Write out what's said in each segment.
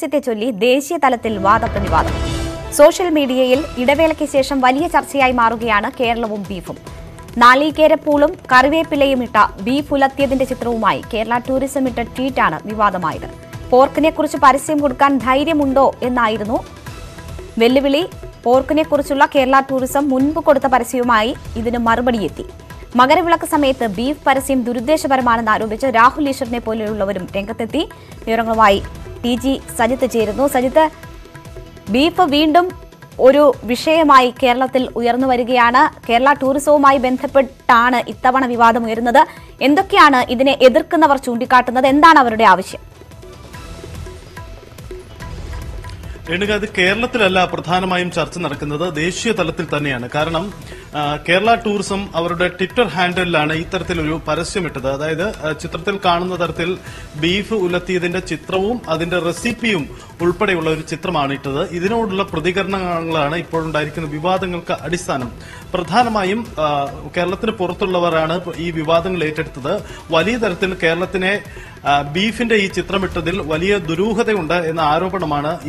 Brexite Choli, Deshi Talatil Vada Panivada. Social media ill, Idavaki Session, Valia Sarcia Marugiana, Kerala Beefum. Nali Kerapulum, Karve Pilayimita, Beef Ularthiyathu Chitrumai, Kerala Tourism at Titana, Vivada Maida. Porkne Kursu Parisim would can Hairi Mundo in Naidano Villivili, Porkne Kursula, Kerala Tourism, Munpu Kodata Parasumai, Idin Marbadieti. Magarivlaka Sametha, beef parasim, Durudeshabarmanaru, which Rahulish Nepolum Tenkatati, Nirangavai, TG, Sajita Jerno, Sajita Beef Windum, Uru Vishay, my Kerala till Uyarno Varigiana, Kerala Tourism, my Benthapet Tana, Itabana Vivada Mirnada, Endokiana, Idine Edurkana or Chundikatana, then Danavardavish. Kerala Thala, Prathanamayam Church and Arkana, the Asia Talatiltaniana Karanam, Kerala Tourism, our Twitter handle Lana, Itartil, Parasumita, either Chitratil Kana, the Tartil, beef, Ulati, then the Chitravum, then the recipium, Ulpadival Chitramanita, Idinola Pradikarna Lana, important direction of Vivadanka Adisanam. Prathanamayam, Kerala Porto Lavarana, Vivadan later to the Wali Tartil Kerala. Beef in the Chitramitra, Valia Duruha Dunda, and Aropanamana,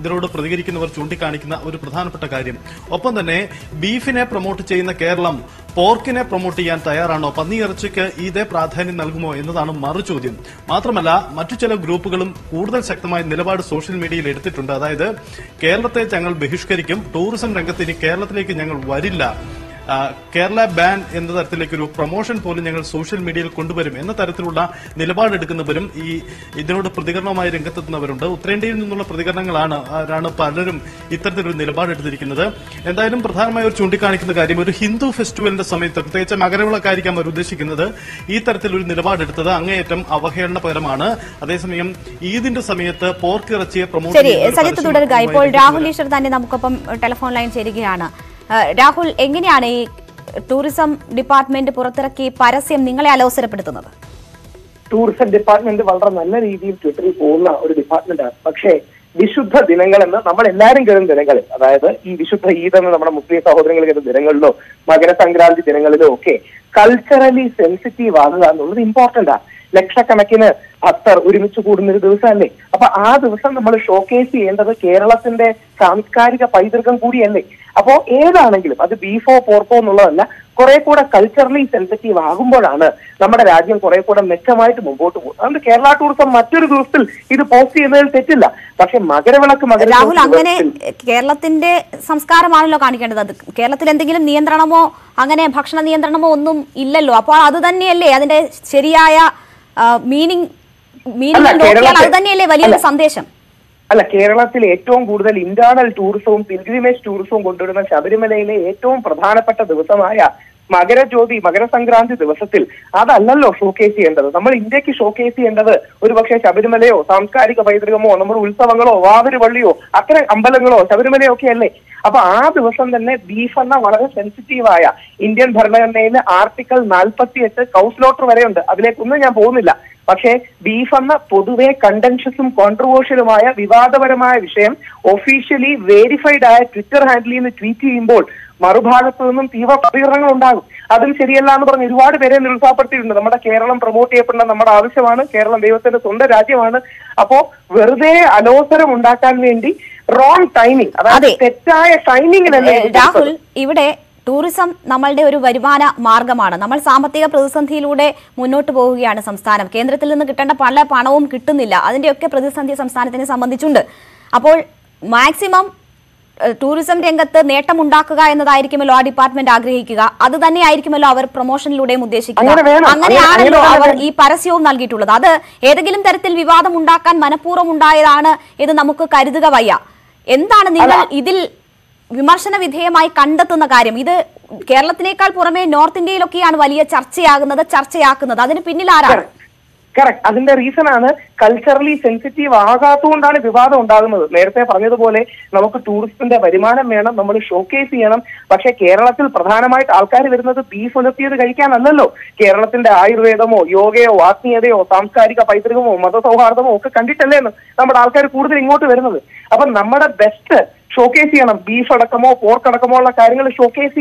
the road of Prodigikin or Chuntikanakina or Prathan Patakarim. Upon the name, beef in a promoter chain the Kerlam, pork in a promoter and tire and Opani or Chica, either Prathan in Algumo in the Dana Maruchudin. Matramala, Matuchella Group Gulum, Kurdal Sectama, Nilabad social media later to Tunda either Kerala Tangle Behishkarikim, tourism Rangatini, Kerala Lake and Yangle Varilla. Kerala ban in the Tartilic promotion polling and social media Kunduberim in the Tartula, Nilabad Dikanaberim, Idro Prodigana, my Rinkatanavanda, Trendy Nula Prodigangalana, Rana Padarim, Itar Nilabad at the Rikanada, and the item Prathama or Chundikanik in the Garibu, Hindu festival in the summit, Magarava Karikam Rudeshikanada, Itartil Nilabad at the Angatum, Avahana Paramana, Adesamium, Idin to Sametha, Porkarachi, promotion. Sari to the guy called Rahulisha than in the telephone line Serigiana. Rahul, Enginiani Tourism Department Puraki Parasim Ningala Serpentana. Tourism Department the Valramana EV Twitter Ola or Department Pakshay. We should have the Nangalana number and Larringer in the Nangal. Rather, we should have either Mukli Sahorangal the Nangal low, Makar Sankranti the Nangal okay. Culturally sensitive are important. Lecture Kamakina after Urimichukurin Dusani. Apa the Sun showcase the end of the Kerala in the Samskarika Paisakan Puri and Lake. About Air the beef or porco Nulana, Korekoda culturally sensitive Ahumborana, number Radian Korekoda Metamite Mugotu, and the Kerala Tourism Matur Gustil, either Posti and Tetilla, but a Magaravaka Magara Kerala Tinde, Samskara Malakanika, Kerala and the Gil Niandranamo, Angane, Pakshana Niandranamo, Illo, other than Nele, Cheria, meaning other than Nele, Valia Sandesham. Kerala till Eton good the internal tourism, pilgrimage tourism, good to the Shabrimale, Eton, Pradhana Pata, the Vasamaya, Makara Jyothi, Makar Sankranti, the Vasatil, other Lalo showcase the other, number Indeki showcase the other, Urubaka Shabrimale, Samskarika Paidrimo, number Ulsavangalo, Vavivalio, Akar Ambalangalo, Shabrimale, okay. About the Vasan the net beef and the sensitive aya, Indian Bharana, article Nalpati, cow slaughter, Abilekunya Bomila. Beef on the Puduwe contentious and controversial Maya, Vivada Varamaya Vishem, officially verified by Twitter handle in the tweety inboard. Marubhara Puman Piva Piranga. Adam Serial Lamber and Iwad Veren Rusaparty in the Namada Kerala and promote April and the Namada Avishavana, Kerala Devas and Sunda Rajavana. Apo, were they Alosara Mundakan Vendi? Wrong timing. Tetaya timing in a Dahul, even a tourism, Namalde Varivana, Margamana, Namal Samathia, Prasanthi Lude, Munotobogia and Samstana, Kendratil and the Kitana Pala, Panaum Kitanilla, and the Prasanthi Samstana and Samanichunda. Upon maximum tourism Tengat, Neta Mundaka and the Irikim Law Department Agrihikiga, other than the Irikim Law promotion Lude Mudeshika, and our E. Parasio Nalgitula, the other Edagilim Tertil Viva, the Mundaka, and Manapura Mundayana, Eda Namuka Karidagavaya. എന്താണ് നിങ്ങൾ ഇതിൽ വിമർശനവിധേയമായി കണ്ടെത്തുന്ന കാര്യം ഇത് കേരളത്തിനേക്കാൾ പുറമേ north ഇന്ത്യയിലൊക്കെയാണ് വലിയ ചർച്ചയാക്കുന്നത് അതിന് പിന്നിൽ ആരാണ് Correct. I think the reason is culturally sensitive. Tourists in the showcase but Kerala till Pradhanamite, Alkari, beef on the theatre, Kerala in the Ayurveda, Yoga, Watni, or Samskarika, Paitri, Mother Sohar, Oka, Kanditalan, number Alkari Purdue to Veranus. Upon number at best. Showcase beef or pork or showcase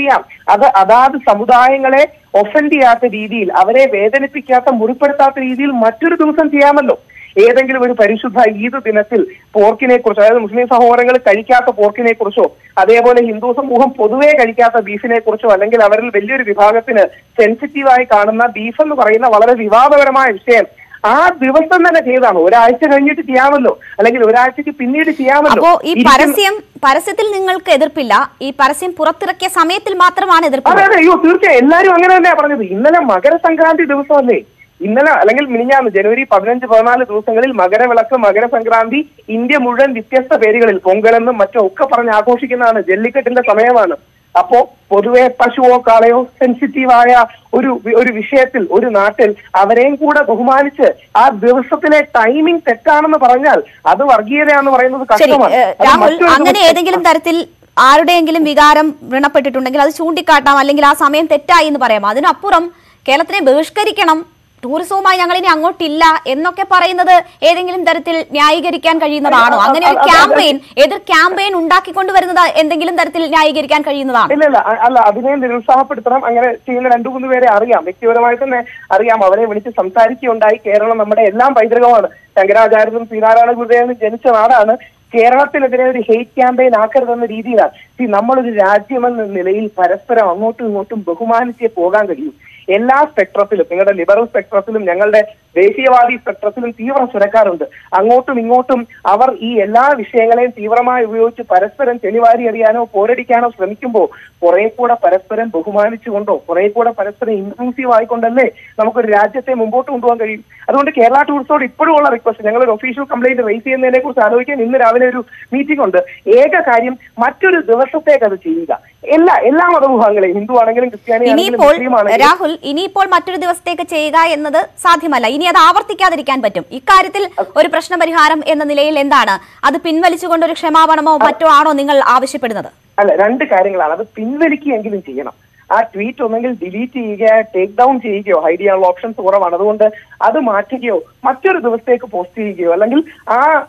other Samudayangale, offend the other deal. Avare Vedan Pikata Murupata deal, Matur Dusan Tiamalo. ഏതെങ്കിലും ഒരു പരിശുദ്ധ ഈദ് ദിനത്തിൽ പോർക്കിനെ കുറിച്ചോ, അതായത് മുസ്ലിം സഹോദരങ്ങൾ കഴിക്കാത്ത പോർക്കിനെ കുറിച്ചോ, അതേപോലെ ഹിന്ദു സമൂഹം പൊതുവെ കഴിക്കാത്ത ബീഫിനെ കുറിച്ചോ, അല്ലെങ്കിൽ അവരിൽ വലിയൊരു വിഭാഗത്തിന് സെൻസിറ്റീവായി കാണുന്ന ബീഫ് എന്ന് പറയുന്ന വളരെ വിവാദപരമായ വിഷയം ആ ദിവസം തന്നെ ചെയ്താണോ? ഒരാഴ്ച കഴിഞ്ഞിട്ട് ചെയ്യാമല്ലോ, അല്ലെങ്കിൽ ഒരാഴ്ചക്ക് പിന്നീട് ചെയ്യാമല്ലോ. അപ്പോ ഈ പരസ്യത്തിൽ നിങ്ങൾക്ക് എതിർപ്പില്ല, ഈ പരസ്യം പുറത്തിറക്കിയ സമയത്തിൽ മാത്രമാണ് എതിർപ്പ്? അതെ, അയ്യോ തീർച്ചയായും എല്ലാവരും അങ്ങനെ തന്നെയാ പറഞ്ഞത്. ഇന്നലെ മകരസംക്രാന്തി ദിവസമല്ലേ, ഇന്നലെ അല്ലെങ്കിൽ മിനിഞ്ഞാന്ന് ജനുവരി 15, 14 ദിവസങ്ങളിൽ മകരവിളക്ക്, മകരസംക്രാന്തി ഇന്ത്യ മുഴുവൻ വ്യത്യസ്ത പേരുകളിൽ പൊങ്കലെന്നും മറ്റോ ഒക്കെ പറഞ്ഞ് ആഘോഷിക്കുന്നതാണ്. ജല്ലിക്കെട്ടിന്റെ സമയമാണ്. അപ്പോ പൊതുവെ പശുവോ കാളയോ സെൻസിറ്റീവായ ഒരു വിഷയത്തിൽ ഒരു നാട്ടിൽ അവരെയും കൂടെ ബഹുമാനിച്ച് ആ ദിവസത്തിലെ ടൈമിംഗ് തെറ്റാണെന്ന് പറഞ്ഞാൽ അത് വർഗീയതയാണെന്ന് പറയുന്നത് കഷ്ടമാണ്. അങ്ങനെ ഏതെങ്കിലും തരത്തിൽ ആരുടെയെങ്കിലും വികാരം വ്രണപ്പെട്ടിട്ടുണ്ടെങ്കിൽ അത് ചൂണ്ടിക്കാട്ടാം, അല്ലെങ്കിൽ ആ സമയം തെറ്റായി എന്ന് പറയാം. അതിനപ്പുറം കേരളത്തിനെ ബഹിഷ്കരിക്കണം, ടൂറിസവുമായി ഞങ്ങൾ ഇനി അങ്ങോട്ടില്ല എന്നൊക്കെ പറയുന്നത് ഏതെങ്കിലും തരത്തിൽ ന്യായീകരിക്കാൻ കഴിയുന്നതാണോ? അങ്ങനെ ഒരു ക്യാമ്പയിൻ, എതിർ ക്യാമ്പയിൻ ഉണ്ടാക്കിക്കൊണ്ടുവരുന്നത് എന്തെങ്കിലും തരത്തിൽ ന്യായീകരിക്കാൻ കഴിയുന്നതാണ്? ഇല്ല, അല്ല, അതിനെ നിരുത്സാഹപ്പെടുത്തണം. അങ്ങനെ ചെയ്യുന്ന 2-3 പേരെ അറിയാം, വ്യക്തിപരമായി തന്നെ അറിയാം. അവരെ വിളിച്ച് സംസാരിക്കുകയുണ്ടായി. കേരളം നമ്മുടെ എല്ലാം പൈതൃകമാണ്. ശങ്കരാചാര്യനും ശ്രീനാരായണ ഗുരുദേവനും ജനിച്ച നാടാണ്. കേരളത്തിനെതിരെ ഒരു ഹെയ്റ്റ് ക്യാമ്പയിൻ ആക്കരുതെന്ന രീതിയിലാണ്. നമ്മളൊരു രാജ്യമെന്ന നിലയിൽ പരസ്പരം അങ്ങോട്ടും ഇങ്ങോട്ടും ബഹുമാനിച്ചേ പോകാൻ കഴിയും. എല്ലാ സ്പെക്ട്രത്തിലും, നിങ്ങളുടെ ലിബറൽ സ്പെക്ട്രത്തിലും ഞങ്ങളുടെ ദേശീയവാദി സ്പെക്ട്രത്തിലും തീവ്ര സ്വരക്കാരുണ്ട്. അങ്ങോട്ടും ഇങ്ങോട്ടും അവർ ഈ എല്ലാ വിഷയങ്ങളെയും തീവ്രമായി ഉപയോഗിച്ച് പരസ്പരം ചെളിവാരി എറിയാനോ പോരടിക്കാനോ ശ്രമിക്കുമ്പോൾ കുറെ കൂടെ പരസ്പരം ബഹുമാനിച്ചുകൊണ്ടോ കുറെ കൂടെ പരസ്പരം ഇൻക്ലൂസീവ് ആയിക്കൊണ്ടല്ലേ നമുക്കൊരു രാജ്യത്തെ മുമ്പോട്ട് കൊണ്ടുപോകാൻ കഴിയും. അതുകൊണ്ട് കേരള ടൂറിസത്തോട് ഇപ്പോഴും ഉള്ള റിക്വസ്റ്റ്, ഞങ്ങളൊരു ഒഫീഷ്യൽ കംപ്ലയിന്റ് റേസ് ചെയ്യുന്നതിനെ കുറിച്ച് ആലോചിക്കാൻ ഇന്ന് രാവിലെ ഒരു മീറ്റിംഗ് ഉണ്ട്. ഏക കാര്യം, മറ്റൊരു ദിവസത്തേക്ക് അത് ചെയ്യുക. എല്ലാ മതവിഭാഗങ്ങളെയും, ഹിന്ദു ആണെങ്കിലും ക്രിസ്ത്യാനി ആണെങ്കിലും. രാഹുൽ, ഇനിയിപ്പോൾ മറ്റൊരു ദിവസത്തേക്ക് ചെയ്യുക എന്നത് സാധ്യമല്ല. ഇനി അത് ആവർത്തിക്കാതിരിക്കാൻ പറ്റും. ഇക്കാര്യത്തിൽ ഒരു പ്രശ്നപരിഹാരം എന്ന നിലയിൽ എന്താണ് അത്? പിൻവലിച്ചുകൊണ്ട് ഒരു ക്ഷമാപണമോ മറ്റോ ആണോ നിങ്ങൾ ആവശ്യപ്പെടുന്നത്? അല്ല, 2 കാര്യങ്ങളാണ്. അത് പിൻവലിക്കുകയെങ്കിലും ചെയ്യണം. ആ ട്വീറ്റ് ഒന്നെങ്കിൽ ഡിലീറ്റ് ചെയ്യുകയോ ടേക്ക് ഡൗൺ ചെയ്യുകയോ, ഹൈഡ് ചെയ്യാനുള്ള ഓപ്ഷൻസ് കുറവാണ്, അതുകൊണ്ട് അത് മാറ്റുകയോ മറ്റൊരു ദിവസത്തേക്ക് പോസ്റ്റ് ചെയ്യുകയോ, അല്ലെങ്കിൽ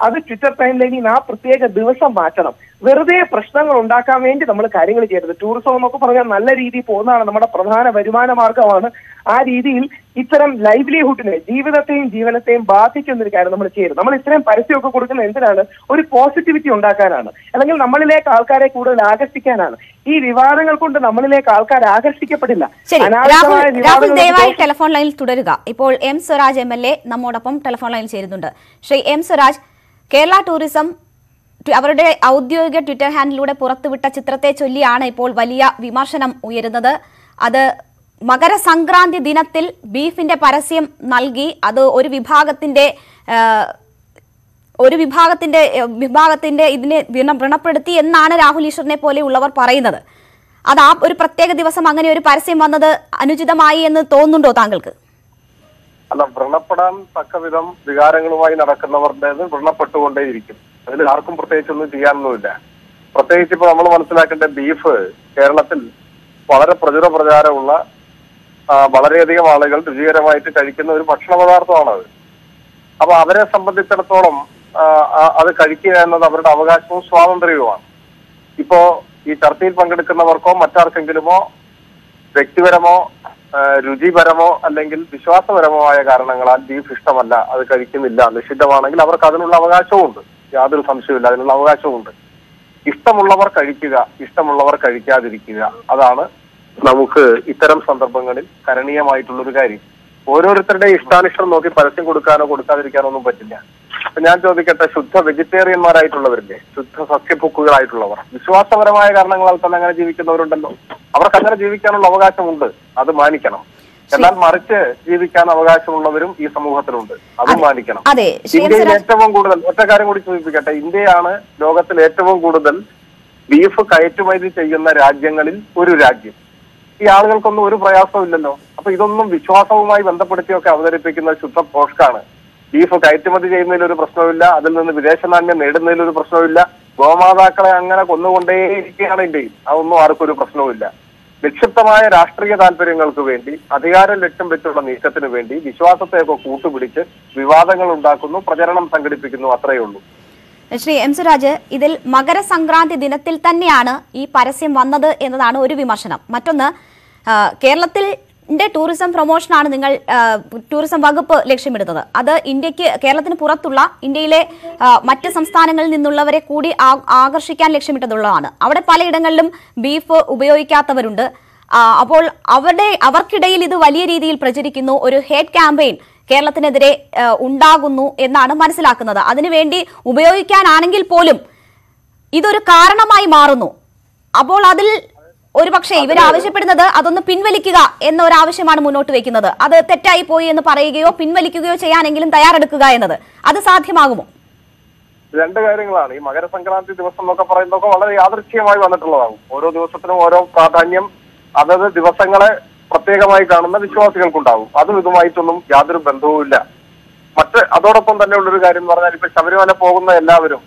അത് ട്വിറ്റർ ടൈമിലേക്ക് ആ പ്രത്യേക ദിവസം മാറ്റണം. വെറുതെ പ്രശ്നങ്ങൾ ഉണ്ടാക്കാൻ വേണ്ടി നമ്മൾ കാര്യങ്ങൾ ചെയ്യരുത്. ടൂറിസം എന്നൊക്കെ പറഞ്ഞാൽ നല്ല രീതിയിൽ പോകുന്നതാണ്, നമ്മുടെ പ്രധാന വരുമാന മാർഗമാണ്. ആ രീതിയിൽ ഇത്തരം ലൈവ്ലിഹുഡിനെ, ജീവിതത്തെയും ജീവനത്തെയും ബാധിക്കുന്നൊരു കാര്യം നമ്മൾ ചെയ്യരുത്. നമ്മൾ ഇത്രയും പരസ്യമൊക്കെ കൊടുക്കുന്നത് എന്തിനാണ്? ഒരു പോസിറ്റിവിറ്റി ഉണ്ടാക്കാനാണ്, അല്ലെങ്കിൽ നമ്മളിലേക്ക് ആൾക്കാരെ കൂടുതൽ ആകർഷിക്കാനാണ്. ഈ വിവാദങ്ങൾ കൊണ്ട് നമ്മളിലേക്ക് ആൾക്കാർ ആകർഷിക്കപ്പെടില്ല. രാഹുൽ, ദയവായി ടെലഫോൺ ലൈനിൽ തുടരുക. ഇപ്പോൾ എം സ്വരാജ് MLA നമ്മോടൊപ്പം ടെലഫോൺ ലൈനിൽ ചേരുന്നുണ്ട്. ശ്രീ എം സ്വരാജ്, കേരള ടൂറിസം അവരുടെ ഔദ്യോഗിക ട്വിറ്റർ ഹാൻഡിലൂടെ പുറത്തുവിട്ട ചിത്രത്തെ ചൊല്ലിയാണ് ഇപ്പോൾ വലിയ വിമർശനം ഉയരുന്നത്. അത് മകരസംക്രാന്തി ദിനത്തിൽ ബീഫിന്റെ പരസ്യം നൽകി അത് ഒരു വിഭാഗത്തിന്റെ ഇതിനെ വ്രണപ്പെടുത്തി എന്നാണ് രാഹുൽ ഈശ്വറിനെ പോലെയുള്ളവർ പറയുന്നത്. അത് ആ ഒരു പ്രത്യേക ദിവസം അങ്ങനെ ഒരു പരസ്യം വന്നത് അനുചിതമായി എന്ന് തോന്നുന്നുണ്ടോ താങ്കൾക്ക്? അല്ല, വ്രണപ്പെടാൻ തക്കവിധം വികാരങ്ങളുമായി നടക്കുന്നവരുടേത് വ്രണപ്പെട്ടുകൊണ്ടേയിരിക്കും. അതിൽ ആർക്കും പ്രത്യേകിച്ചൊന്നും ചെയ്യാനൊന്നുമില്ല. പ്രത്യേകിച്ച് ഇപ്പോൾ നമ്മൾ മനസ്സിലാക്കേണ്ട ബീഫ് കേരളത്തിൽ വളരെ പ്രചുര പ്രചാരമുള്ള വളരെയധികം ആളുകൾ രുചികരമായിട്ട് കഴിക്കുന്ന ഒരു ഭക്ഷണ പദാർത്ഥമാണത്. അപ്പൊ അവരെ സംബന്ധിച്ചിടത്തോളം അത് കഴിക്കുക എന്നത് അവരുടെ അവകാശവും സ്വാതന്ത്ര്യവുമാണ്. ഇപ്പോ ഈ ചർച്ചയിൽ പങ്കെടുക്കുന്നവർക്കോ മറ്റാർക്കെങ്കിലുമോ വ്യക്തിപരമോ രുചിപരമോ അല്ലെങ്കിൽ വിശ്വാസപരമോ ആയ കാരണങ്ങളാൽ ബീഫ് ഇഷ്ടമല്ല, അത് കഴിക്കുന്നില്ല, നിഷിദ്ധമാണെങ്കിൽ അവർക്ക് അതിനുള്ള അവകാശവുമുണ്ട്. യാതൊരു സംശയമില്ല, അതിനുള്ള അവകാശമുണ്ട്. ഇഷ്ടമുള്ളവർ കഴിക്കുക, ഇഷ്ടമുള്ളവർ കഴിക്കാതിരിക്കുക, അതാണ് നമുക്ക് ഇത്തരം സന്ദർഭങ്ങളിൽ കരണീയമായിട്ടുള്ളൊരു കാര്യം. ഓരോരുത്തരുടെ ഇഷ്ടാനിഷ്ടം നോക്കി പരസ്യം കൊടുക്കാനോ കൊടുക്കാതിരിക്കാനോ ഒന്നും പറ്റില്ല. ഞാൻ ചോദിക്കട്ടെ, ശുദ്ധ വെജിറ്റേറിയന്മാരായിട്ടുള്ളവരില്ലേ, ശുദ്ധ സസ്യഭുക്കുകളായിട്ടുള്ളവർ, വിശ്വാസപരമായ കാരണങ്ങളാൽ തന്നെ അങ്ങനെ ജീവിക്കുന്നവരുണ്ടല്ലോ. അവർക്ക് അങ്ങനെ ജീവിക്കാനുള്ള അവകാശമുണ്ട്, അത് മാനിക്കണം. എന്നാൽ മറിച്ച് ജീവിക്കാൻ അവകാശമുള്ളവരും ഈ സമൂഹത്തിലുണ്ട്, അത് മാനിക്കണം. ഇന്ത്യയിൽ ഏറ്റവും കൂടുതൽ, ഒറ്റ കാര്യം കൂടി സൂചിപ്പിക്കട്ടെ, ഇന്ത്യയാണ് ലോകത്തിൽ ഏറ്റവും കൂടുതൽ ബീഫ് കയറ്റുമതി ചെയ്യുന്ന രാജ്യങ്ങളിൽ ഒരു രാജ്യം. ഈ ആളുകൾക്കൊന്നും ഒരു പ്രയാസവും ഇല്ലല്ലോ. അപ്പൊ ഇതൊന്നും വിശ്വാസവുമായി ബന്ധപ്പെടുത്തിയൊക്കെ അവതരിപ്പിക്കുന്ന ശുദ്ധ പോഷ്കാണ്. ബീഫ് കയറ്റുമതി ചെയ്യുന്നതിൽ ഒരു പ്രശ്നവുമില്ല, അതിൽ നിന്ന് വിദേശനാണ്യം നേടുന്നതിൽ ഒരു പ്രശ്നവുമില്ല, ഗോമാതാക്കളെ അങ്ങനെ കൊന്നുകൊണ്ടേയിരിക്കുകയാണ് ഇന്ത്യയിൽ. അതൊന്നും ആർക്കും ഒരു പ്രശ്നവുമില്ല. നിക്ഷിപ്തമായ രാഷ്ട്രീയ താല്പര്യങ്ങൾക്ക് വേണ്ടി, അധികാരം ലക്ഷ്യം വെച്ചുള്ള നീക്കത്തിന് വേണ്ടി വിശ്വാസത്തെയൊക്കെ കൂട്ടുപിടിച്ച് വിവാദങ്ങൾ ഉണ്ടാക്കുന്നു, പ്രചരണം സംഘടിപ്പിക്കുന്നു, അത്രയേ ഉള്ളൂ. ശ്രീ എം സുരാജ്, ഇതിൽ മകരസംക്രാന്തി ദിനത്തിൽ തന്നെയാണ് ഈ പരസ്യം വന്നത് എന്നതാണ് ഒരു വിമർശനം. മറ്റൊന്ന്, കേരളത്തിൽ tourism promotion on the tourism bug lecture. Other India Kerala Puratula, India Matasam Stanangal in the Lavare Kudi Agar Shikan lecture to the Lana. Our Paladangalum beef ubeoicatavarunda. Apol our day our kidali the Valeri Prajikino or hate campaign. Kerala Undagunu in the Adamarisilakana. Adani Vendi Ubeoican Anangil Polum. Either Karana Mai Marano. Apol Adil Uribakshe, we Ravish put another, other the Pinvelikiga, and the Ravishaman to wake another. Other Tetai Poe and the Paragio, Pinvelikio, Chayan, and Tayaraka another. Other Sathimago. Lendering Lani, Makar Sankranti, there was some local for the other came I wanted along. Oro, there was certain Oro, Tatanium, other Divasangala, Patega, my government, which was in Kundam, other Dumaitum, Yadru Bandula. But other upon the Nulu Garden, Savana Pogum and Laviru.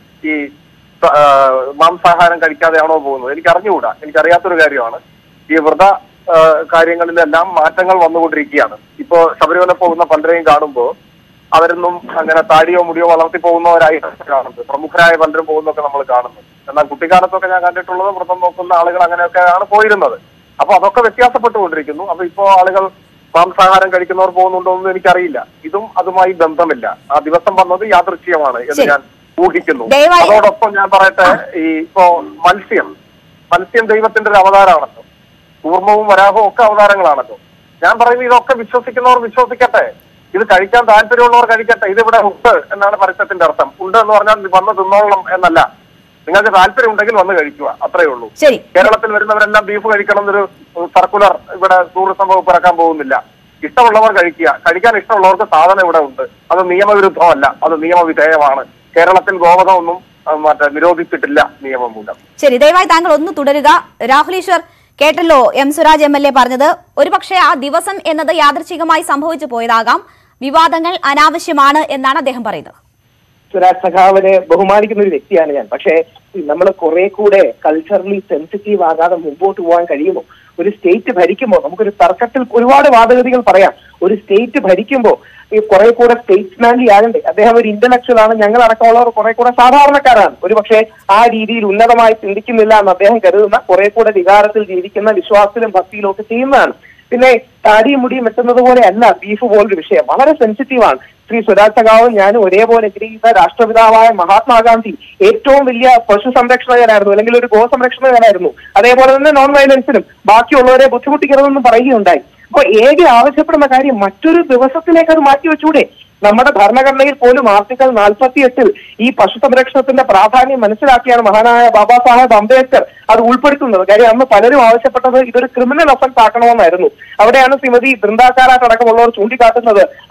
Mam Sahar and Karikano Bono, in Karnuda, in Kariatu Gariana, Yverda Karingal in the Nam, Matangal Vandu Rikiana. Ipo Sabrina Pona Pandre in Garumbo, Avernum and then a Tadio Mudio Alapipono, from Ukrai, Vandrapono, and I could take out a token and to Alagana. Apollo, Mam Sahar and Karikanor Bono in Karila, Idum Adamai Dantamilla, Adivasamano, the other Chiamana. They were upon Yabarata for Malsium. Malsium, they were in the Ravaranato. Urmo, Maraho, Kavar and Lanato. Yambari Roka, which was second or which was the Cate. If the Karika, the Anterior or Karika, either would have hooked another person in their thumb. Udan or not, the one of the Norm and Allah. Because the Alperium taken on the Garicua, April. Kerala, before I come to the circular, but as tourism of Paracambo Milla. It's not Lower Garicia. Karika is not Lord of Savan and Vodavunda. Other Niama with Allah, other Niama with Ayavana. Kerala can go on Mirobi Pitilla, Niamamuda. Sherry, they might angle on the Tudariga, Rahlisher, Catalo, M. Suraj Emele Parada, Uripaksha, Divasam, and the Yadar Chigamai, Samho Poedagam, Vivadangal, Anavashimana, and Nana Dehemparida. Surasakavane, Bohumari Murikian, Pache, number of Korekude, culturally sensitive, Ada, Mumbo to one Kadimo, with a state of Herikimo, with a sarcastic Uriwada of other legal paria, with a state of Herikimbo. If Korekura statesmanly island, they have an intellectual and younger or Korekura Saharakaran, Uribache, IDD, Lunadamai, Sindikimilla, Mabehan Karuna, Korekura, Digaratil, Didikima, Vishwasil, and Basilo, the same man. Pinay, Tadi Mudi, Metanova, and the beef of all Rivisha, one of a sensitive one. Three Sudatagawa, Yanu, Revo, agrees that Ashtavidava, Mahatma Gandhi, 8 million persons some action and I will go some action and I remove. Are they more than an online incident? Bakiolore, Butu together on the Parahian die. But Adi, I was separate Makari, Maturu, there was something like a Matio today. Number of Harnagar, Polum, article, Nalpati, still. E. Pashutabraksha in the Prathani, Manasiraki, Mahana, Baba Saha, Bambeker, or Ulpurkun, Gary, I'm a Panari, I was separate either a criminal of a Pakano, I don't know. Our Anasimothi, Brindakara, Tarakamolo, Chundikata,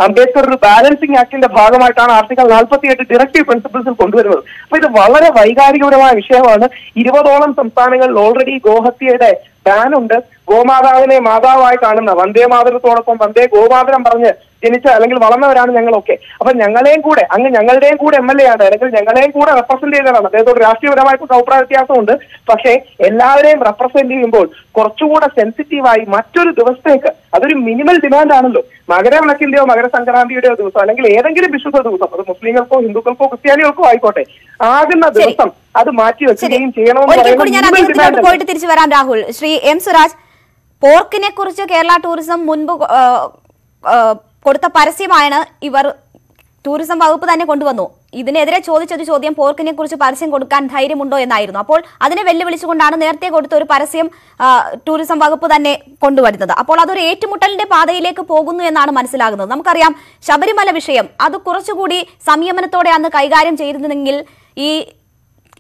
Ambeker, balancing act in the Bhagamatan, article, Nalpati, directive principles of Kundu. With the Vala, Vaigari, Vishwana, Idivadolam, Sampanangal already go Hathi, Dan under Gomada, Mada, Kanana, one day Mother Torah, one day Gomada and Barnet. Jenicha, Langal Valama and Yangal, okay. Upon Yangalan good, Yangalan good, Emily, and Yangalan good, a person later on. They would ask you whether I could operate the Asunda, Pashe, Ella, representing both. Korchu, a sensitive, I mature the Westaker. Other minimal demand analog. Magaram Nakilio, Makar Sankranti, do Salangal, and get a bishop of the Muslim or Hindu or Christian or I got it. Agana, there was some other martyrs. Sri M. Suraj, pork in a Kurcha Kerala tourism, Munbo. Korta Parsi Minor, Iver tourism Vapu than a Konduano. Either chose the Chodium pork and a Kursu Parsim, Kodukan, Thiri Mundo and Ironapol. Other available is Kundana, there they go to Parsim, tourism Vapu than a Konduada. Apollo 8 Mutal de Pada, Lake Pogun and Anna Marcelago, Namkariam, Shabri Malavisham, other Kurusugudi, Samyamanatode and the Kaigarian Chairangil, E.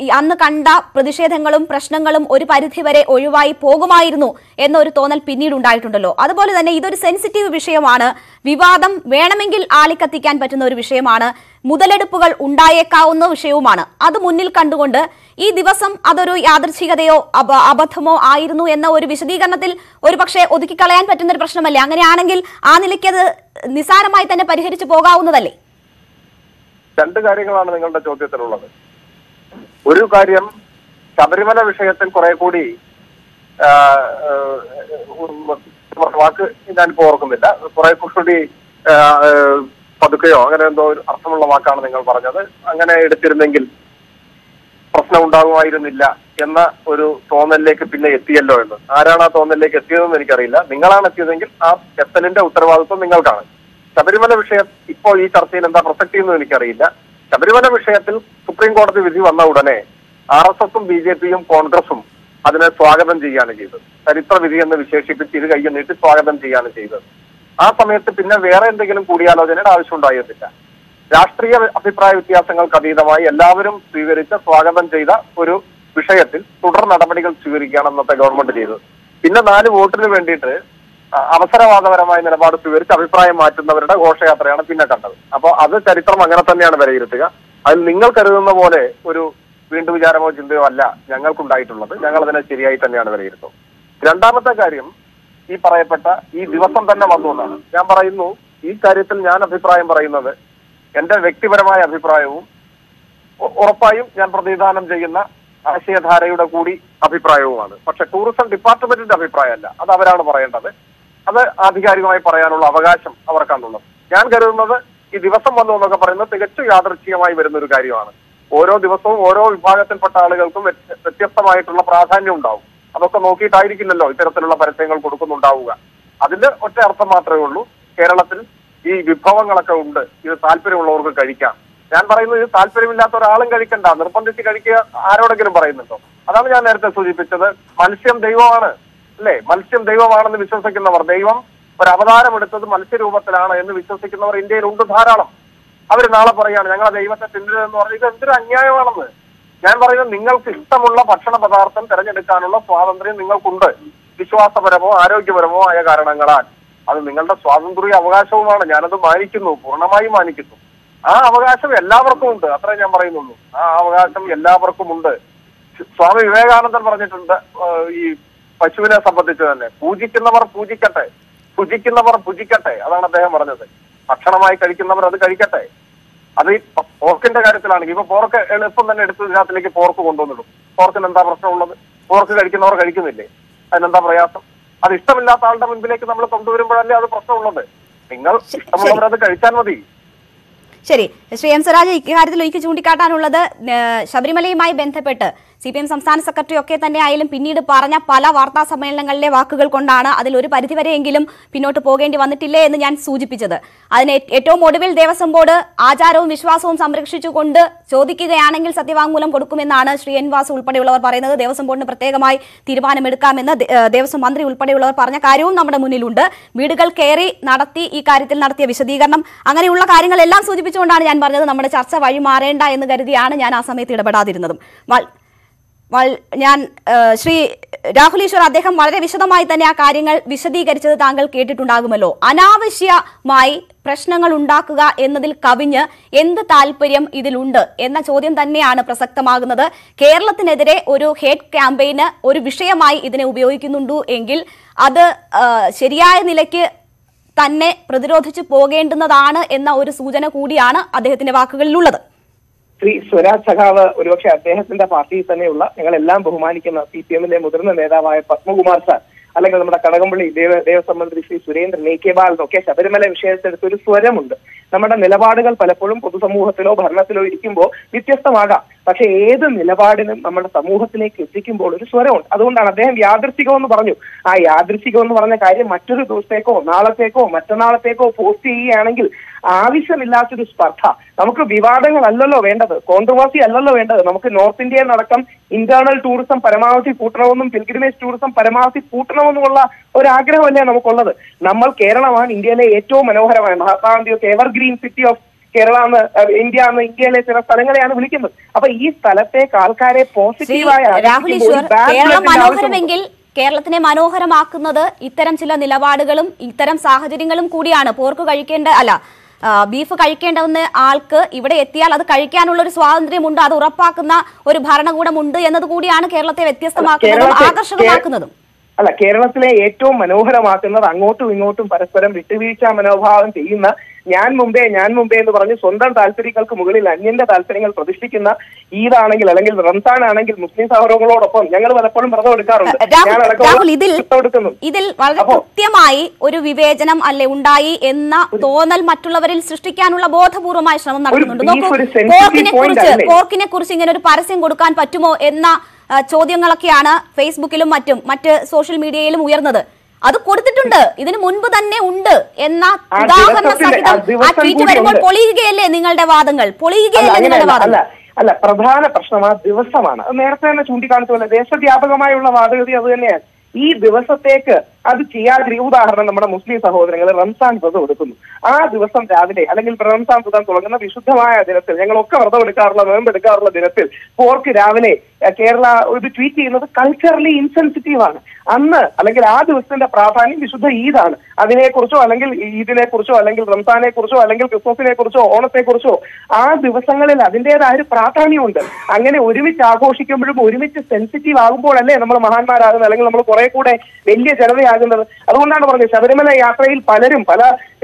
Anakanda, Pradeshangalum, Prashnangalum, Uri Parithivere, Oyuvai, Pogomairno, and or tonal pinidun died on the low. Other than either sensitive Vishamana, Vivadam, Venamingil Alikatikan Patanori Vishamana, Mudaled Pugal Undayaka no Shevana, other Munil Kandunda, E. Divasam, other Chigadeo, Abathamo, Airnu, and Ori Vishiganatil, Oripakshe, Udikala and Patanor Prashnamalangan Anangil, Anilika Nisaramite and a Parihitipoga on the valley. Urukarium, Sabrimana Vishayat and Korakudi in and Porkumita, Korakudi Paduka, and though Asamalamakan and Parada, and then I did Tiringil, Osnaunda, Ironilla, Yena Uru Tonelake Pina Yellow. Arana Tonelake Carilla, Mingalana Turing, up Castellan Utterwalso Mingalgan. Sabrimana Share Ipo E Tarsin and the Protective Carilla, Sabrimana Share Supreme Court of the Visu Anaudane, Arasum BJPM Congressum, Adana Swagaban Giana Jesus. Aritra Vizian the Visheship unit is Swagaban Giana Jesus. Asamet Pina Vera and the Gilam Puriano and Alshundayasita. Rashtriya Apiprae Sangal Kadidamai, Laverum Priverita, Swagaban Jada, Uru. Vishayatil, total mathematical Sivirikan of the government leader. In the Nadi voter vendor, Avasarava and about Sivirik, Aviprime Martin, the Veda, Gosha, Triana Pinakata. About other territory, Mangatana Varega, I'll mingle Karuna Vole, Uru, Windu Jaramo Jindala, Yangal Kundaitul, younger than a Syria and Yanavareto. Grandamata Karim, E. Parapata, E. Divasantana Mazuna, Yamarainu, E. Karitan Yan Aviprime Brainove, and the Vectivama Aviprime, Orpaim, Yanpradidanam Jayana. I see a Harayuda Gudi, Apiprayo. But a tourism department is Apipraya, other Parayana, other Adigari Parayano Lavagasham, our Kandula. Yan Garuna, if there was someone on the Parana, they get 2 other TMI with Gariana. Oro, there was some Oro, Bagat and Patalakum, the Tiasamai to La Prasa and Yundau. Abasamoki, Tidik in the law, Terasana Parasangal Kurukundawa. Adil or Terasamatraulu, Kerala, he Vipavan account, he was Alperum over Karika. And Barino is Alperimilla or Alangaric and other Pontificaria, I don't agree Barino. Another Nerta Suji picture, Malsium Deva, Lay, Malsium Deva, the Visual Second over Deva, but Avadara would have the Malsir over Tarana and the Visual Second over India, Undu Harana. Other Nala Parayanga, they were the Tindan or Yayam. Yambarino Ningal Sistamulla, Pachana Bazartan, Terranjana, Swazandri, Ningal Kunda, Vishwas of Remo, Ario Givermo, Ayagarangarat, and Ningal Swazandri, Avasho, and Yana the Marikino, Ponamai Manikitu. Avagasham Lavarkund, Atraya Marino, Avagasham Lavarkund, Swami Vegananda, Pachuna Sabajan, Pujikinava Pujikate, Pujikinava Pujikate, Alana Demarade, Achanamai Karikinava of the Karikate. Adi Orkin Karikan, give a pork elephant and it is not like a pork on the room, pork and the pork Karikan or Karikin, and the Rayasam. Adistamilla Altam and Bilek number of the other person of it. Single, some of the Karikan. Sri M. Saraja, you had the Luiki Junticata, Shabrimali, my Benthapeta, CPM Samsan Sakatu, Okatana Island, Pini, Parana, Pala, Varta, Samanangale, Vakal Kondana, Adiluri Paditha, Angilum, Pinoto Pogan, Divanatile, and the Yan Suji each other. And Eto Modivil, there was some border, Ajaro, Vishwason, Samrekshikunda, Chodiki, the Anangil Sativangulam, Kodukumana, Sri and Vasul Padula Parana, there was some border Prategamai, Tirvan Medicamena, there was some Mandri Ulpadula Parana, Karium, Namada Munilunda, medical care, Narati, Ikaritil Nartia Vishadiganam, Angarula Karinga, Elan Suji. And number charts of Ayumara and I in the Gardiana and Asamated about another. While Yan Sri Dahulisha Adekam Mara Vishamaitania Karingal Vishadi gets the Tangle Kated to Nagamalo. Anavishia, my Prashnangal Undakaga in the Kavinya, in the Talperium Idilunda, in the Chodian Taniana Prasakta Maganada, Kerala Tinedere, Uru hate campaigner, Uru Vishamai Idinubiokinundu Engil, other Sheria Nileke. Tane, Pradhirothichu Pogendana, Enna Oru Sujana Koodiana, Adhehathinte Vaakukal Ullathu. Sri Swaraj Sakhava, Oruvakshe Adhehathinte Party Thaneyulla, Ningalellam Bahumanikkunna CPM-inde Muthirnna Nedavaya Padmakumar Sir, Allenkil Nammude Kadakampally Devasamantri Sri Surendran Nekebal okke Shabarimala Vishayathil Oru Swaram-undu. Nammude Nilapadukal Palappozhum Pothusamohathilo Bharanathilo Irikkumbo Vyathyasthamaga. പക്ഷേ ഏത് നിലപാടിനും നമ്മുടെ സമൂഹത്തിലേക്ക് എത്തിക്കുമ്പോൾ ഒരു സ്വരമുണ്ട്. അതുകൊണ്ടാണ് അദ്ദേഹം യാദൃശ്ചികമെന്ന് പറഞ്ഞു. ആ യാദൃശ്ചികമെന്ന് പറഞ്ഞ കാര്യം മറ്റൊരു ദിവസത്തേക്കോ നാളത്തേക്കോ മറ്റന്നാളത്തേക്കോ പോസ്റ്റ് ചെയ്യുകയാണെങ്കിൽ ആവശ്യമില്ലാത്തൊരു സ്പർദ്ധ. നമുക്ക് വിവാദങ്ങളല്ലല്ലോ വേണ്ടത്, കോൺട്രവേഴ്സി അല്ലല്ലോ വേണ്ടത്. നമുക്ക് നോർത്ത് ഇന്ത്യയിൽ നടക്കം ഇന്റേണൽ ടൂറിസം പരമാവധി കൂട്ടണമെന്നും പിൽഗ്രിമേജ് ടൂറിസം പരമാവധി കൂട്ടണമെന്നുമുള്ള ഒരു ആഗ്രഹമല്ലേ നമുക്കുള്ളത്. നമ്മൾ കേരളമാണ് ഇന്ത്യയിലെ ഏറ്റവും മനോഹരമായ മഹാത്മാഗാന്ധിയോ evergreen city of Kerala, India, India, Sarangana, William. Of East Talape, Kalkare, positive. Rahul is sure. Kerala Manohar Mingil, Kerala Manohara Makanada, Iteram Silla Nilavadagalum, Iteram Sahajangalum Kudiana, Porco Karikenda Allah, beef Karikan down the Alka, Iva Etia, the Karikan, Swandri Munda, Urapakana, or Baranaguda Munda, and the Kudiana, Kerala, Vetis, the Kerala Eto, Manohara Makana, Angotu, Ingotum, Parasparam, Ritivicha, Manoha, and Tima. Yan Mumbai, and the Varani Sundan, Alperical Kumuli, Lanyan, the Alperical Prodishikina, either Anangil, Ramsan, Anangil, Muslims, our overload upon younger Lapon, Idil, Tiamai, Uru Vivajanam, Aleundai, Enna, Donal Matulavaril, Sustikanula, both Burumai Shaman, Pork in a Kursing and Parasin Gurukan, Patumo, Enna. ചോദ്യങ്ങളൊക്കെയാണ് ഫേസ്ബുക്കിലും മറ്റും മറ്റ് social മീഡിയയിലും ഉയർന്നത്. അത് കൊടുത്തിട്ടുണ്ട്, ഇതിനു മുൻപ് തന്നെ ഉണ്ട് എന്ന ഉദാഹരണ സഹിതം ആ ട്വീറ്റ് വരുമ്പോൾ പൊളിയുകയല്ലേ നിങ്ങളുടെ വാദങ്ങൾ, പൊളിയുകയല്ലേ നിങ്ങളുടെ വാദങ്ങൾ? അല്ല, പ്രധാന പ്രശ്നം ആ ദിവസമാണ്. നേരത്തെ തന്നെ ചൂണ്ടിക്കാണിച്ചപോലെ ദേശവ്യാപകമായുള്ള വാദഗതി അത് തന്നെയാണ്. ഈ ദിവസത്തേക്ക് അത് ചെയ്യാതിരിക്കും. ഉദാഹരണം, നമ്മുടെ മുസ്ലിം സഹോദരങ്ങൾ റംസാൻ വ്രതം എടുക്കുന്നു. ആ ദിവസം രാവിലെ അല്ലെങ്കിൽ റംസാൻ വ്രതം തുടങ്ങുന്ന വിശുദ്ധമായ ദിനത്തിൽ, ഞങ്ങളൊക്കെ വ്രതം എടുക്കാറുള്ള നോമ്പെടുക്കാറുള്ള ദിനത്തിൽ പോർക്ക് രാവിലെ കേരള ഇത് ട്വീറ്റ് ചെയ്യുന്നത് കൾച്ചറലി ഇൻസെൻസിറ്റീവ് ആണ്. അന്ന് അല്ലെങ്കിൽ ആ ദിവസത്തിന്റെ പ്രാധാന്യം വിശുദ്ധ ഈദാണ്. അതിനെക്കുറിച്ചോ അല്ലെങ്കിൽ ഈദിനെക്കുറിച്ചോ അല്ലെങ്കിൽ റംസാനെ കുറിച്ചോ അല്ലെങ്കിൽ ക്രിസ്മസിനെ കുറിച്ചോ ഓണത്തെക്കുറിച്ചോ ആ ദിവസങ്ങളിൽ അതിൻ്റെതായ ഒരു പ്രാധാന്യമുണ്ട്. അങ്ങനെ ഒരുമിച്ച് ആഘോഷിക്കുമ്പോഴും ഒരുമിച്ച് സെൻസിറ്റീവ് ആകുമ്പോഴല്ലേ നമ്മൾ മഹാന്മാരാകുന്നത്, അല്ലെങ്കിൽ നമ്മൾ കുറെ കൂടെ വലിയ ജനതയാകുന്നത്. അതുകൊണ്ടാണ് പറഞ്ഞത്, ശബരിമല യാത്രയിൽ പലരും, പല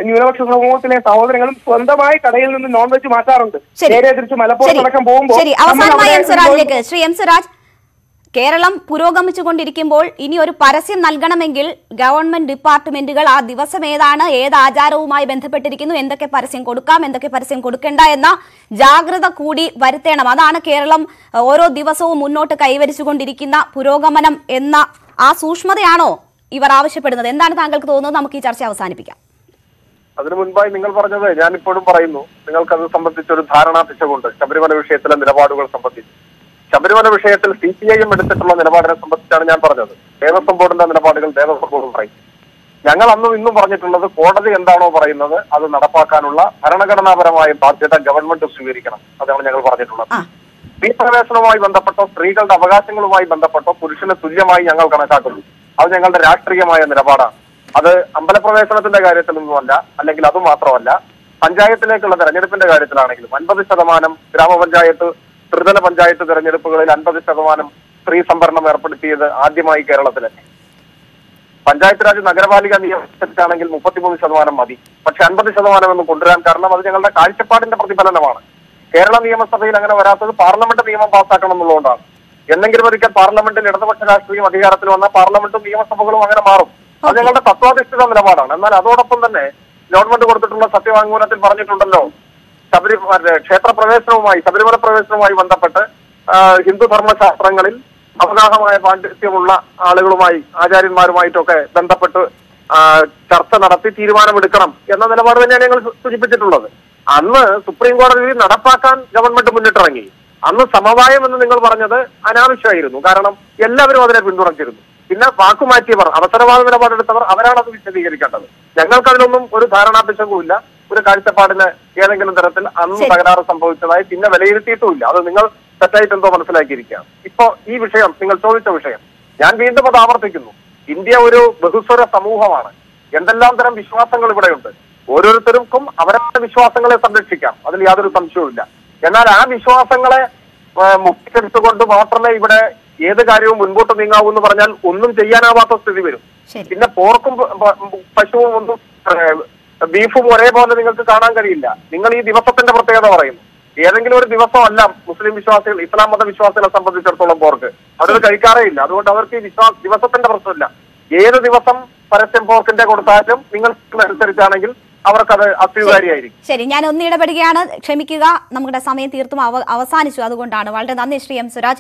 ന്യൂനപക്ഷ സമൂഹത്തിലെ സഹോദരങ്ങളും സ്വന്തമായി കടയിൽ നിന്ന് നോൺ വെജ് മാറ്റാറുണ്ട്. നേരെ തിരിച്ച് മലപ്പുറം അടക്കം പോകുമ്പോൾ കേരളം പുരോഗമിച്ചുകൊണ്ടിരിക്കുമ്പോൾ ഇനി ഒരു പരസ്യം നൽകണമെങ്കിൽ ഗവൺമെന്റ് ഡിപ്പാർട്ട്മെന്റുകൾ ആ ദിവസം ഏതാണ്, ഏത് ആചാരവുമായി ബന്ധപ്പെട്ടിരിക്കുന്നു, എന്തൊക്കെ പരസ്യം കൊടുക്കാം, എന്തൊക്കെ പരസ്യം കൊടുക്കേണ്ട എന്ന ജാഗ്രത കൂടി വരുത്തേണം. അതാണ് കേരളം ഓരോ ദിവസവും മുന്നോട്ട് കൈവരിച്ചുകൊണ്ടിരിക്കുന്ന പുരോഗമനം എന്ന ആ സൂക്ഷ്മതയാണോ ഇവർ ആവശ്യപ്പെടുന്നത്? എന്താണ് താങ്കൾക്ക് തോന്നുന്നത്? നമുക്ക് ഈ ചർച്ച അവസാനിപ്പിക്കാം. അതിനു മുൻപായി നിങ്ങൾ പറഞ്ഞത് ഞാൻ ഇപ്പോഴും പറയുന്നു, നിങ്ങൾക്കത് സംബന്ധിച്ചൊരു ധാരണാ പിശകുണ്ട്. ശബരിമല വിഷയത്തിലെ നിലപാടുകൾ സംബന്ധിച്ച്, ശബരിമല വിഷയത്തിൽ CPIM എടുത്തിട്ടുള്ള നിലപാടിനെ സംബന്ധിച്ചാണ് ഞാൻ പറഞ്ഞത്. ദേവസ്വം ബോർഡിന്റെ നിലപാടുകൾ ദേവസ്വം ബോർഡ് പറയും. ഞങ്ങൾ അന്നും ഇന്നും പറഞ്ഞിട്ടുള്ളത്, കോടതി എന്താണോ പറയുന്നത് അത് നടപ്പാക്കാനുള്ള ഭരണഘടനാപരമായ ബാധ്യത ഗവൺമെന്റ് സ്വീകരിക്കണം. അതാണ് ഞങ്ങൾ പറഞ്ഞിട്ടുള്ളത്. സ്ത്രീ പ്രവേശനവുമായി ബന്ധപ്പെട്ടോ സ്ത്രീകളുടെ അവകാശങ്ങളുമായി ബന്ധപ്പെട്ടോ പുരുഷന് തുല്യമായി ഞങ്ങൾ കണക്കാക്കുന്നു. അത് ഞങ്ങളുടെ രാഷ്ട്രീയമായ നിലപാടാണ്. അത് അമ്പലപ്രവേശനത്തിന്റെ കാര്യത്തിലൊന്നുമല്ല, അല്ലെങ്കിൽ അത് മാത്രമല്ല, പഞ്ചായത്തിലേക്കുള്ള തെരഞ്ഞെടുപ്പിന്റെ കാര്യത്തിലാണെങ്കിലും 50% ഗ്രാമപഞ്ചായത്ത് ത്രിതല പഞ്ചായത്ത് തെരഞ്ഞെടുപ്പുകളിൽ 50% സ്ത്രീ സംവരണം ഏർപ്പെടുത്തിയത് ആദ്യമായി കേരളത്തിലെ പഞ്ചായത്ത് രാജ് നഗരപാലിക നിയമത്തിലാണെങ്കിൽ 33% മതി. പക്ഷെ 50% എന്ന് കൊണ്ടുവരാൻ കാരണം അത് ഞങ്ങളുടെ കാഴ്ചപ്പാടിന്റെ പ്രതിഫലനമാണ്. കേരള നിയമസഭയിൽ അങ്ങനെ വരാത്തത് പാർലമെന്റ് നിയമം പാസ്സാക്കണം എന്നുള്ളതുകൊണ്ടാണ്. എന്തെങ്കിലും ഒരിക്കൽ പാർലമെന്റിൽ ഇടതുപക്ഷ രാഷ്ട്രീയം അധികാരത്തിൽ വന്നാൽ പാർലമെന്റും നിയമസഭകളും അങ്ങനെ മാറും. അത് ഞങ്ങളുടെ തത്വാധിഷ്ഠിത നിലപാടാണ്. എന്നാൽ അതോടൊപ്പം തന്നെ ഗവൺമെന്റ് കൊടുത്തിട്ടുള്ള സത്യവാങ്മൂലത്തിൽ പറഞ്ഞിട്ടുണ്ടല്ലോ, ശബരിമല പ്രവേശനവുമായി ബന്ധപ്പെട്ട് ഹിന്ദു ധർമ്മശാസ്ത്രങ്ങളിൽ അവഗാഹമായ പാണ്ഡിത്യമുള്ള ആളുകളുമായി ആചാര്യന്മാരുമായിട്ടൊക്കെ ബന്ധപ്പെട്ട് ചർച്ച നടത്തി തീരുമാനമെടുക്കണം എന്ന നിലപാട് തന്നെയാണ് ഞങ്ങൾ സൂചിപ്പിച്ചിട്ടുള്ളത്. അന്ന് സുപ്രീം കോടതി നടപ്പാക്കാൻ ഗവൺമെന്റ് മുന്നിട്ടിറങ്ങി. അന്ന് സമവായം എന്ന് നിങ്ങൾ പറഞ്ഞത് അനാവശ്യമായിരുന്നു, കാരണം എല്ലാവരും അതിനെ പിന്തുണച്ചിരുന്നു. പിന്നെ വാക്കുമാറ്റിയവർ, അവസരവാദ നിലപാടെടുത്തവർ അവരാണ് അത് വിശദീകരിക്കേണ്ടത്. ഞങ്ങൾക്കതിലൊന്നും ഒരു ധാരണാപിശകുമില്ല. ഒരു കാഴ്ചപ്പാടിന് ഏതെങ്കിലും തരത്തിൽ അന്ന് തകരാറ് സംഭവിച്ചതായി പിന്നെ വിലയിരുത്തിയിട്ടുമില്ല. അത് നിങ്ങൾ തെറ്റായിട്ടെന്തോ മനസ്സിലാക്കിയിരിക്കുകയാണ്. ഇപ്പോ ഈ വിഷയം, നിങ്ങൾ ചോദിച്ച വിഷയം, ഞാൻ വീണ്ടും അത് ആവർത്തിക്കുന്നു. ഇന്ത്യ ഒരു ബഹുസ്വര സമൂഹമാണ്. എന്തെല്ലാം തരം വിശ്വാസങ്ങൾ ഇവിടെയുണ്ട്. ഓരോരുത്തർക്കും അവരുടെ വിശ്വാസങ്ങളെ സംരക്ഷിക്കാം, അതിൽ യാതൊരു സംശയവുമില്ല. എന്നാൽ ആ വിശ്വാസങ്ങളെ മുക്തിക്കെടുത്തുകൊണ്ട് മാത്രമേ ഇവിടെ ഏത് കാര്യവും മുൻപോട്ട് നീങ്ങാവൂ എന്ന് പറഞ്ഞാൽ ഒന്നും ചെയ്യാനാവാത്ത സ്ഥിതി വരും. പിന്നെ പോർക്കും പശുവും ഒന്നും ബീഫും ഒരേപോലെ നിങ്ങൾക്ക് കാണാൻ കഴിയില്ല. നിങ്ങൾ ഈ ദിവസത്തിന്റെ പ്രത്യേകത പറയുന്നു. ഏതെങ്കിലും ഒരു ദിവസമല്ല മുസ്ലിം വിശ്വാസികൾ, ഇസ്ലാം മത വിശ്വാസികളെ സംബന്ധിച്ചിടത്തോളം പോർക്ക് അവരത് കഴിക്കാറേ ഇല്ല. അതുകൊണ്ട് അവർക്ക് ഈ ദിവസത്തിന്റെ പ്രശ്നമില്ല. ഏത് ദിവസം പരസ്യം പോർക്കിന്റെ കൊടുത്താലും നിങ്ങൾക്ക് അനുസരിച്ചാണെങ്കിൽ അവർക്കത് അത്യുകാരിയായിരിക്കും. ശരി, ഞാൻ ഒന്നിടപെടുകയാണ്, ക്ഷമിക്കുക. നമ്മുടെ സമയം തീർത്തും അവസാനിച്ചു, അതുകൊണ്ടാണ്. വളരെ നന്ദി ശ്രീ എം സുരാജ്.